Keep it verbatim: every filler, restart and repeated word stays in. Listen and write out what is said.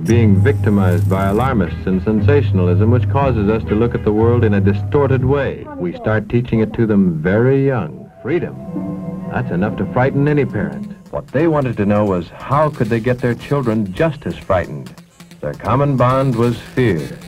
We're being victimized by alarmists and sensationalism, which causes us to look at the world in a distorted way. We start teaching it to them very young. Freedom. That's enough to frighten any parent. What they wanted to know was how could they get their children just as frightened. Their common bond was fear.